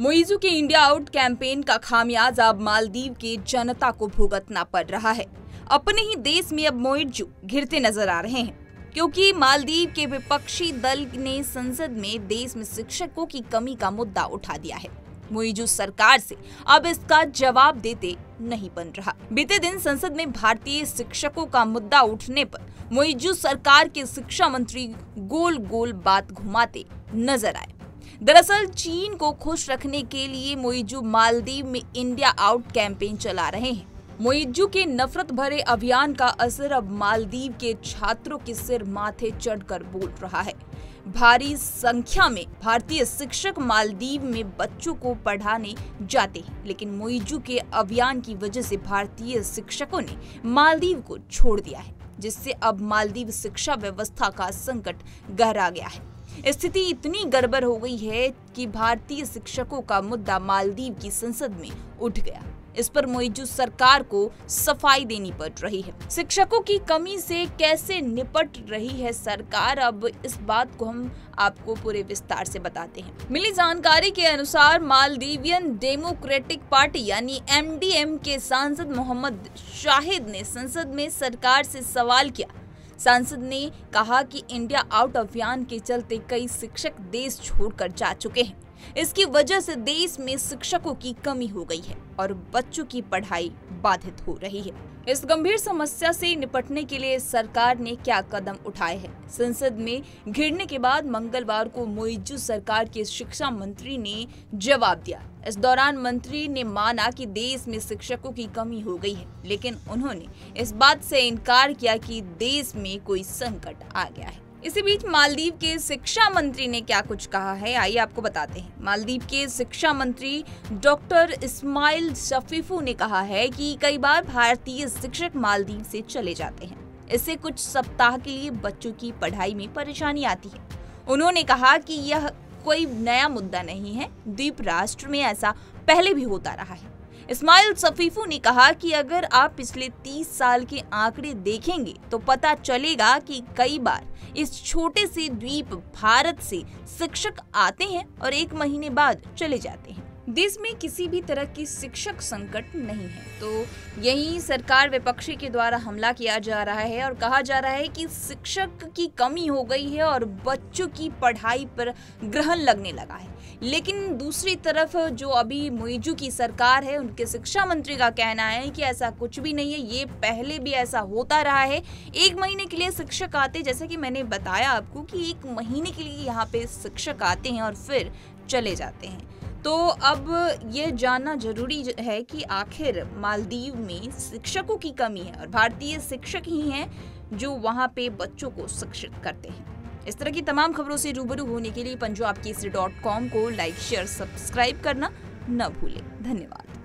मुइज्जू के India out campaign का खामियाजा अब मालदीव की जनता को भुगतना पड़ रहा है। अपने ही देश में अब मुइज्जू घिरते नजर आ रहे हैं, क्योंकि मालदीव के विपक्षी दल ने संसद में देश में शिक्षकों की कमी का मुद्दा उठा दिया है। मुइज्जू सरकार से अब इसका जवाब देते नहीं बन रहा। बीते दिन संसद में भारतीय शिक्षकों का मुद्दा उठने पर मुइज्जू सरकार के शिक्षा मंत्री गोल गोल बात घुमाते नजर आए। दरअसल चीन को खुश रखने के लिए मुइज्जू मालदीव में इंडिया आउट कैंपेन चला रहे हैं। मुइज्जू के नफरत भरे अभियान का असर अब मालदीव के छात्रों के सिर माथे चढ़कर बोल रहा है। भारी संख्या में भारतीय शिक्षक मालदीव में बच्चों को पढ़ाने जाते हैं, लेकिन मुइज्जू के अभियान की वजह से भारतीय शिक्षकों ने मालदीव को छोड़ दिया है, जिससे अब मालदीव शिक्षा व्यवस्था का संकट गहरा गया है। स्थिति इतनी गड़बड़ हो गई है कि भारतीय शिक्षकों का मुद्दा मालदीव की संसद में उठ गया। इस पर मुइज्जू सरकार को सफाई देनी पड़ रही है। शिक्षकों की कमी से कैसे निपट रही है सरकार, अब इस बात को हम आपको पूरे विस्तार से बताते हैं। मिली जानकारी के अनुसार मालदीवियन डेमोक्रेटिक पार्टी यानी एमडीएम के सांसद मोहम्मद शाहिद ने संसद में सरकार से सवाल किया। सांसद ने कहा कि इंडिया आउट अभियान के चलते कई शिक्षक देश छोड़कर जा चुके हैं। इसकी वजह से देश में शिक्षकों की कमी हो गई है और बच्चों की पढ़ाई बाधित हो रही है। इस गंभीर समस्या से निपटने के लिए सरकार ने क्या कदम उठाए हैं? संसद में घिरने के बाद मंगलवार को मुइज्जू सरकार के शिक्षा मंत्री ने जवाब दिया। इस दौरान मंत्री ने माना कि देश में शिक्षकों की कमी हो गई है, लेकिन उन्होंने इस बात से इनकार किया कि देश में कोई संकट आ गया है। इसी बीच मालदीव के शिक्षा मंत्री ने क्या कुछ कहा है, आइए आपको बताते हैं। मालदीव के शिक्षा मंत्री डॉक्टर इस्माइल शफीफू ने कहा है कि कई बार भारतीय शिक्षक मालदीव से चले जाते हैं, इससे कुछ सप्ताह के लिए बच्चों की पढ़ाई में परेशानी आती है। उन्होंने कहा कि यह कोई नया मुद्दा नहीं है, द्वीप राष्ट्र में ऐसा पहले भी होता रहा है। इस्माइल शफीफू ने कहा कि अगर आप पिछले 30 साल के आंकड़े देखेंगे तो पता चलेगा कि कई बार इस छोटे से द्वीप भारत से शिक्षक आते हैं और एक महीने बाद चले जाते हैं। देश में किसी भी तरह की शिक्षक संकट नहीं है। तो यही सरकार विपक्षी के द्वारा हमला किया जा रहा है और कहा जा रहा है कि शिक्षक की कमी हो गई है और बच्चों की पढ़ाई पर ग्रहण लगने लगा है। लेकिन दूसरी तरफ जो अभी मुइज्जू की सरकार है, उनके शिक्षा मंत्री का कहना है कि ऐसा कुछ भी नहीं है, ये पहले भी ऐसा होता रहा है। एक महीने के लिए शिक्षक आते, जैसा कि मैंने बताया आपको कि एक महीने के लिए यहाँ पे शिक्षक आते हैं और फिर चले जाते हैं। तो अब ये जानना जरूरी है कि आखिर मालदीव में शिक्षकों की कमी है और भारतीय शिक्षक ही हैं जो वहाँ पे बच्चों को शिक्षित करते हैं। इस तरह की तमाम खबरों से रूबरू होने के लिए punjabkesari.com को लाइक, शेयर, सब्सक्राइब करना न भूलें। धन्यवाद।